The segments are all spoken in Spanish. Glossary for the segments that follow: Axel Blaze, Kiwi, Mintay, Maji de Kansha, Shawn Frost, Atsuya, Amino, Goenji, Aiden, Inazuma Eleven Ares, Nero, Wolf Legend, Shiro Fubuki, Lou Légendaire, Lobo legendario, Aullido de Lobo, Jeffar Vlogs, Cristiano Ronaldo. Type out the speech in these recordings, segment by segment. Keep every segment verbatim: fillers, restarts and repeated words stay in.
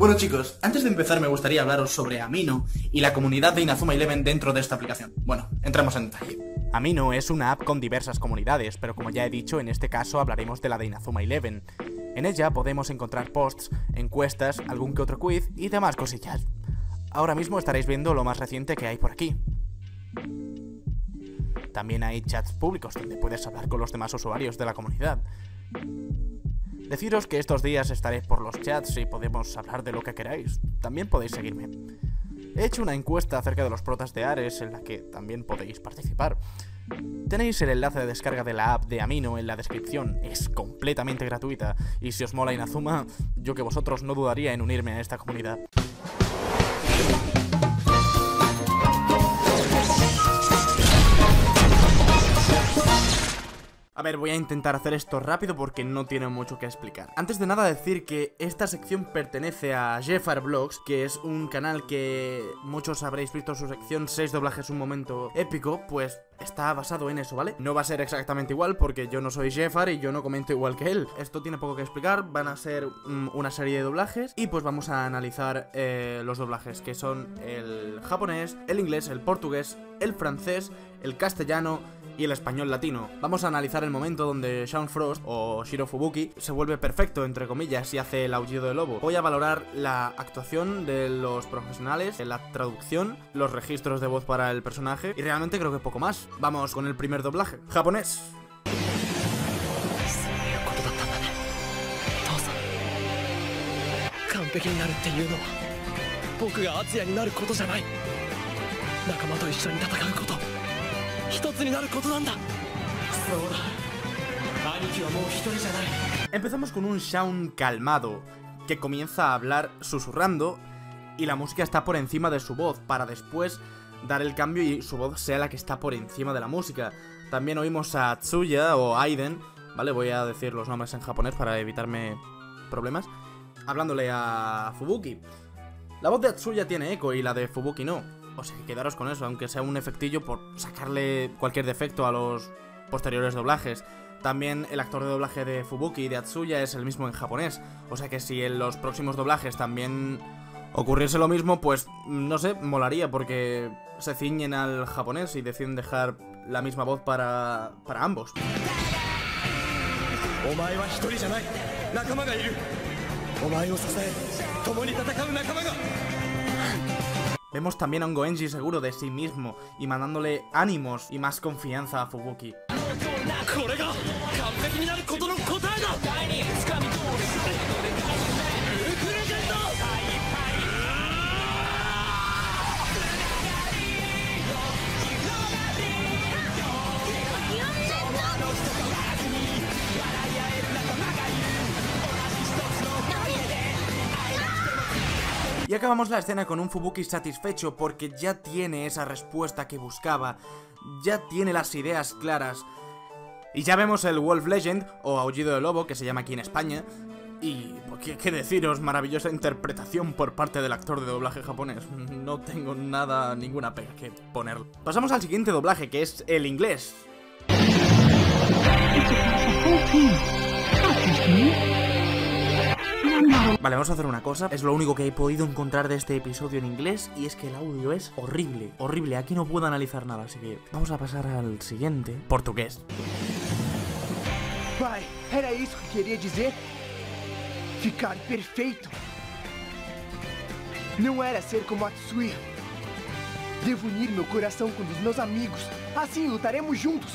Bueno chicos, antes de empezar me gustaría hablaros sobre Amino y la comunidad de Inazuma Eleven dentro de esta aplicación. Bueno, entramos en detalle. Amino es una app con diversas comunidades, pero como ya he dicho, en este caso hablaremos de la de Inazuma Eleven. En ella podemos encontrar posts, encuestas, algún que otro quiz y demás cosillas. Ahora mismo estaréis viendo lo más reciente que hay por aquí. También hay chats públicos donde puedes hablar con los demás usuarios de la comunidad. Deciros que estos días estaré por los chats y podemos hablar de lo que queráis. También podéis seguirme. He hecho una encuesta acerca de los protas de Ares en la que también podéis participar. Tenéis el enlace de descarga de la app de Amino en la descripción. Es completamente gratuita y si os mola Inazuma, yo que vosotros no dudaría en unirme a esta comunidad. A ver, voy a intentar hacer esto rápido porque no tiene mucho que explicar. Antes de nada decir que esta sección pertenece a Jeffar Vlogs, que es un canal que muchos habréis visto su sección seis doblajes un momento épico, pues está basado en eso, ¿vale? No va a ser exactamente igual porque yo no soy Jeffar y yo no comento igual que él. Esto tiene poco que explicar, van a ser mm, una serie de doblajes y pues vamos a analizar eh, los doblajes que son el japonés, el inglés, el portugués, el francés, el castellano y el español latino. Vamos a analizar el momento donde Shawn Frost o Shiro Fubuki se vuelve perfecto, entre comillas, y hace el aullido de lobo. Voy a valorar la actuación de los profesionales, la traducción, los registros de voz para el personaje y realmente creo que poco más. Vamos con el primer doblaje. Japonés. Empezamos con un Shawn calmado, que comienza a hablar susurrando y la música está por encima de su voz, para después dar el cambio y su voz sea la que está por encima de la música. También oímos a Atsuya o Aiden, ¿vale? Voy a decir los nombres en japonés para evitarme problemas, hablándole a Fubuki. La voz de Atsuya tiene eco y la de Fubuki no. O sea, quedaros con eso, aunque sea un efectillo por sacarle cualquier defecto a los posteriores doblajes. También el actor de doblaje de Fubuki y de Atsuya es el mismo en japonés. O sea que si en los próximos doblajes también ocurriese lo mismo, pues no sé, molaría porque se ciñen al japonés y deciden dejar la misma voz para, para ambos. Vemos también a un Goenji seguro de sí mismo y mandándole ánimos y más confianza a Fubuki. Y acabamos la escena con un Fubuki satisfecho porque ya tiene esa respuesta que buscaba, ya tiene las ideas claras. Y ya vemos el Wolf Legend, o Aullido de Lobo, que se llama aquí en España. Y, ¿qué, qué deciros? Maravillosa interpretación por parte del actor de doblaje japonés. No tengo nada, ninguna pega que ponerlo. Pasamos al siguiente doblaje, que es el inglés. Vale, vamos a hacer una cosa, es lo único que he podido encontrar de este episodio en inglés y es que el audio es horrible, horrible, aquí no puedo analizar nada, así que vamos a pasar al siguiente, portugués. Pai, era eso que quería decir, ficar perfecto. No era ser como Atsuya. Devo unir mi corazón con mis amigos, así lutaremos juntos.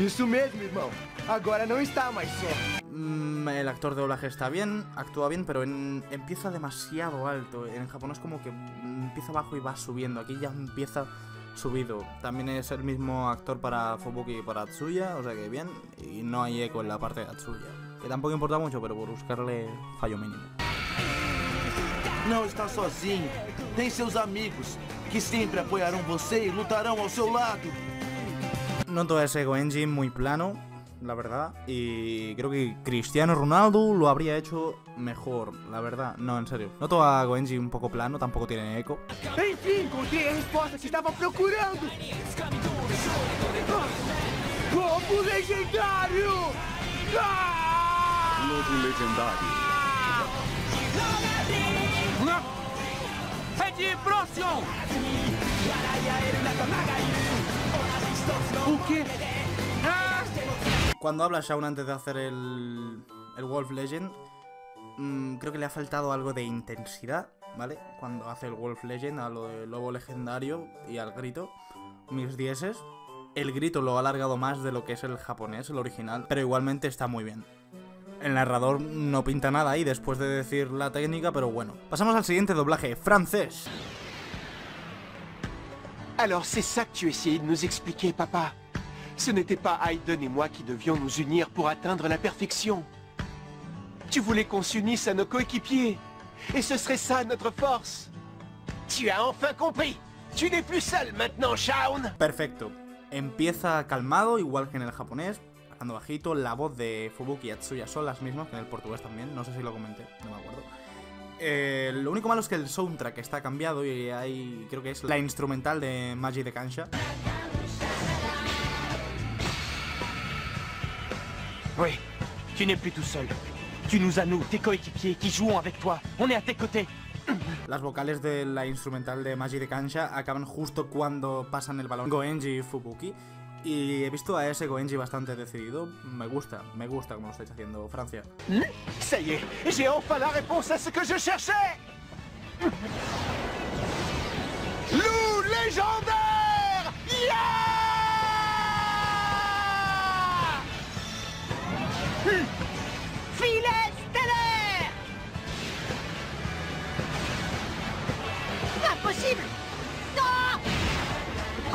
Eso mismo, hermano, ahora no está más solo. El actor de doblaje está bien, actúa bien, pero en, empieza demasiado alto. En japonés como que empieza bajo y va subiendo. Aquí ya empieza subido. También es el mismo actor para Fubuki y para Atsuya, o sea que bien. Y no hay eco en la parte de Atsuya, que tampoco importa mucho, pero por buscarle fallo mínimo. No está sozinho. Tem seus amigos que siempre apoyarán você y lutarán a su lado. Noto ese Goenji muy plano, la verdad, y creo que Cristiano Ronaldo lo habría hecho mejor, la verdad, no, en serio. Noto a Goenji un poco plano, tampoco tiene eco. En fin, encontré la respuesta que estaba procurando. ¡Lobo legendario! ¡Lobo legendario! ¿Qué? ¡Ah! Cuando habla Shawn antes de hacer el, el Wolf Legend, mmm, creo que le ha faltado algo de intensidad, ¿vale? Cuando hace el Wolf Legend a lo de Lobo Legendario y al grito, mis dieces. El grito lo ha alargado más de lo que es el japonés, el original, pero igualmente está muy bien. El narrador no pinta nada ahí después de decir la técnica, pero bueno. Pasamos al siguiente doblaje, francés. Alors c'est ça que tu essayais de nous expliquer, papa. Ce n'était pas Aiden et moi qui devions nous unir pour atteindre la perfection. Tu voulais qu'on s'unisse à nos coéquipiers. Et ce serait ça notre force. Tu as enfin compris. Tu n'es plus seul maintenant, Shawn. Perfecto. Empieza calmado, igual que en el japonés, hablando bajito. La voz de Fubuki y Atsuya son las mismas que en el portugués también, no sé si lo comenté, no me acuerdo. Eh, lo único malo es que el soundtrack está cambiado y hay, creo que es la instrumental de Maji de Kansha. Oui, tu n'es plus tout seul. Tu nous as nous, tes coéquipiers qui jouons avec toi. On est à tes côtés. Las vocales de la instrumental de Maji de Kansha acaban justo cuando pasan el balón Goenji y Fubuki. Y he visto a ese Goenji bastante decidido. Me gusta, me gusta como lo estáis haciendo, Francia. Ça y est, j'ai enfin la réponse à ce que je cherchais. Lou Légendaire. Yeah! Filet stellaire. Impossible. No.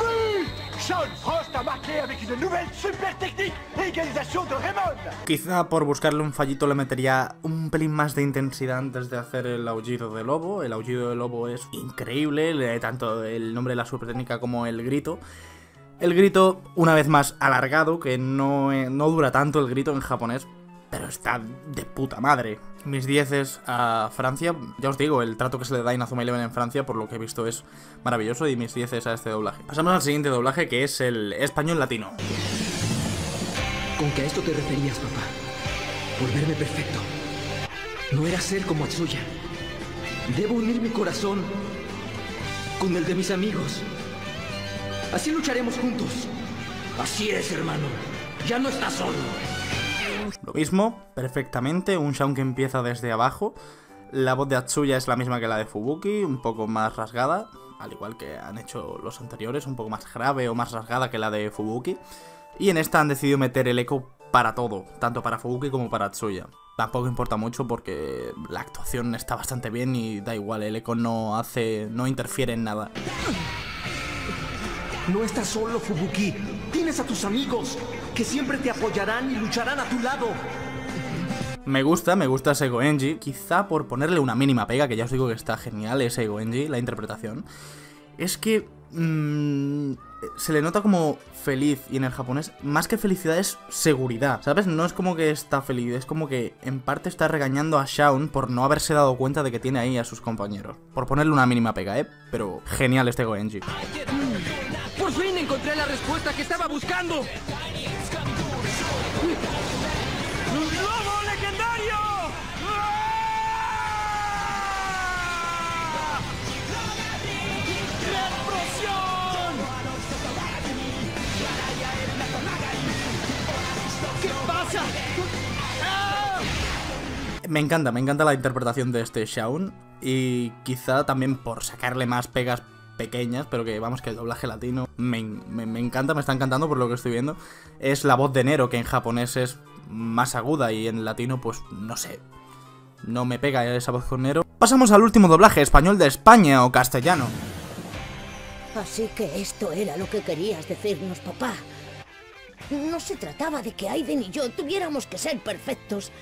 Oui. Shawn Frost ha marqué avec une nouvelle super technique. Egalización de Raymond. Quizá por buscarle un fallito le metería un pelín más de intensidad antes de hacer el aullido de lobo. El aullido de lobo es increíble, tanto el nombre de la super técnica como el grito. El grito, una vez más, alargado, que no, no dura tanto el grito en japonés. Pero está de puta madre. Mis dieces a Francia. Ya os digo, el trato que se le da a Inazuma Eleven en Francia, por lo que he visto, es maravilloso. Y mis dieces a este doblaje. Pasamos al siguiente doblaje, que es el español latino. ¿Con qué a esto te referías, papá? Volverme perfecto. No era ser como Atsuya. Debo unir mi corazón con el de mis amigos. Así lucharemos juntos. Así es, hermano. Ya no estás solo. Lo mismo, perfectamente, un Shawn que empieza desde abajo. La voz de Atsuya es la misma que la de Fubuki, un poco más rasgada, al igual que han hecho los anteriores, un poco más grave o más rasgada que la de Fubuki. Y en esta han decidido meter el eco para todo, tanto para Fubuki como para Atsuya. Tampoco importa mucho porque la actuación está bastante bien y da igual, el eco no hace, no interfiere en nada. No estás solo, Fubuki. Tienes a tus amigos, que siempre te apoyarán y lucharán a tu lado. Me gusta, me gusta ese Goenji. Quizá por ponerle una mínima pega, que ya os digo que está genial ese Goenji, la interpretación. Es que mmm, se le nota como feliz, y en el japonés, más que felicidad es seguridad, ¿sabes? No es como que está feliz, es como que en parte está regañando a Shawn por no haberse dado cuenta de que tiene ahí a sus compañeros. Por ponerle una mínima pega, ¿eh? Pero genial este Goenji. Por fin encontré la respuesta que estaba buscando. ¡Lobo legendario! ¡Ah! ¡La explosión! ¿Qué pasa? ¡Ah! Me encanta, me encanta la interpretación de este Shawn, y quizá también por sacarle más pegas pequeñas, pero que vamos, que el doblaje latino me, me, me encanta, me está encantando por lo que estoy viendo. Es la voz de Nero, que en japonés es más aguda y en latino, pues no sé, no me pega esa voz con Nero. Pasamos al último doblaje, español de España o castellano. Así que esto era lo que querías decirnos, papá. No se trataba de que Aiden y yo tuviéramos que ser perfectos,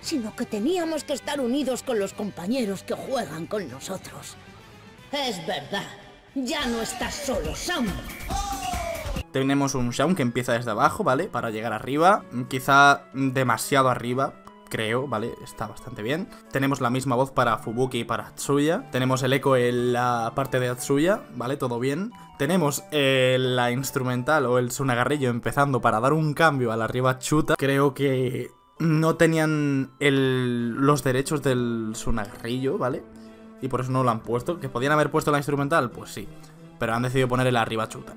sino que teníamos que estar unidos con los compañeros que juegan con nosotros. Es verdad. ¡Ya no estás solo, Shawn! Tenemos un Shawn que empieza desde abajo, ¿vale? Para llegar arriba, quizá demasiado arriba, creo, ¿vale? Está bastante bien. Tenemos la misma voz para Fubuki y para Atsuya. Tenemos el eco en la parte de Atsuya, ¿vale? Todo bien. Tenemos eh, la instrumental o el sonagarrillo empezando para dar un cambio al arriba chuta. Creo que no tenían el, los derechos del sonagarrillo, ¿vale? y por eso no lo han puesto. ¿Que podían haber puesto la instrumental? Pues sí, pero han decidido poner el arriba chuta.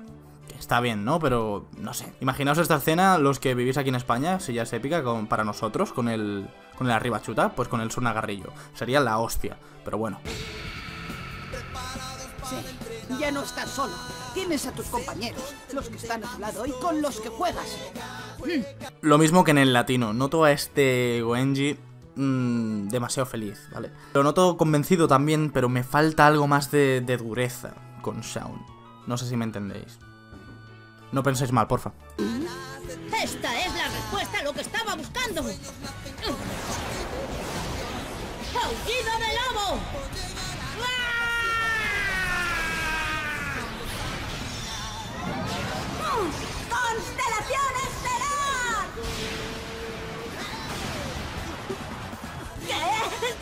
Está bien, ¿no? Pero no sé. Imaginaos esta escena, los que vivís aquí en España, si ya es épica con, para nosotros, con el con el arriba chuta, pues con el surnagarrillo. Sería la hostia, pero bueno. Sí, ya no estás solo. Tienes a tus compañeros, los que están a tu lado y con los que juegas. Mm. Lo mismo que en el latino. Noto a este Goenji mmm, demasiado feliz, ¿vale? Lo noto convencido también, pero me falta algo más de, de dureza con Shawn. No sé si me entendéis. No penséis mal, porfa. Esta es la respuesta a lo que estaba buscando. ¡Aullido de Lobo! ¡Constelación estelar! ¿Qué?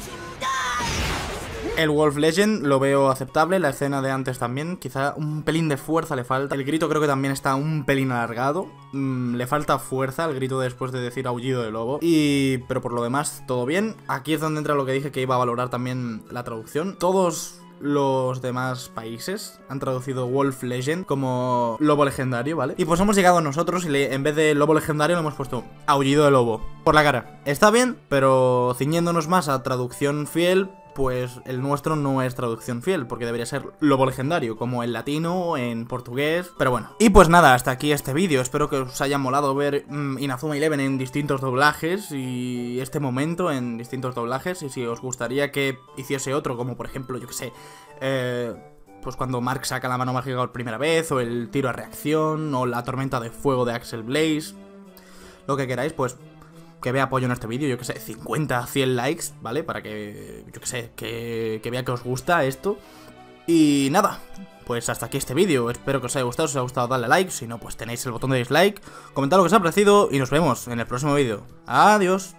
El Wolf Legend lo veo aceptable, la escena de antes también, quizá un pelín de fuerza le falta. El grito creo que también está un pelín alargado, mm, le falta fuerza al grito después de decir aullido de lobo. Y... pero por lo demás, todo bien. Aquí es donde entra lo que dije que iba a valorar también la traducción. Todos... los demás países han traducido Wolf Legend como Lobo Legendario, ¿vale? Y pues hemos llegado a nosotros y le, en vez de Lobo Legendario le hemos puesto Aullido de Lobo por la cara. Está bien, pero ciñéndonos más a traducción fiel, pues el nuestro no es traducción fiel, porque debería ser Lobo Legendario, como en latino, en portugués, pero bueno. Y pues nada, hasta aquí este vídeo. Espero que os haya molado ver mmm, Inazuma Eleven en distintos doblajes y este momento en distintos doblajes. Y si os gustaría que hiciese otro, como por ejemplo, yo que sé, eh, pues cuando Mark saca la mano mágica por primera vez, o el tiro a reacción, o la tormenta de fuego de Axel Blaze, lo que queráis, pues... que vea apoyo en este vídeo, yo que sé, cincuenta, cien likes, ¿vale? Para que, yo que sé, que, que vea que os gusta esto. Y nada, pues hasta aquí este vídeo. Espero que os haya gustado, si os ha gustado darle like, si no, pues tenéis el botón de dislike. Comentad lo que os ha parecido y nos vemos en el próximo vídeo. Adiós.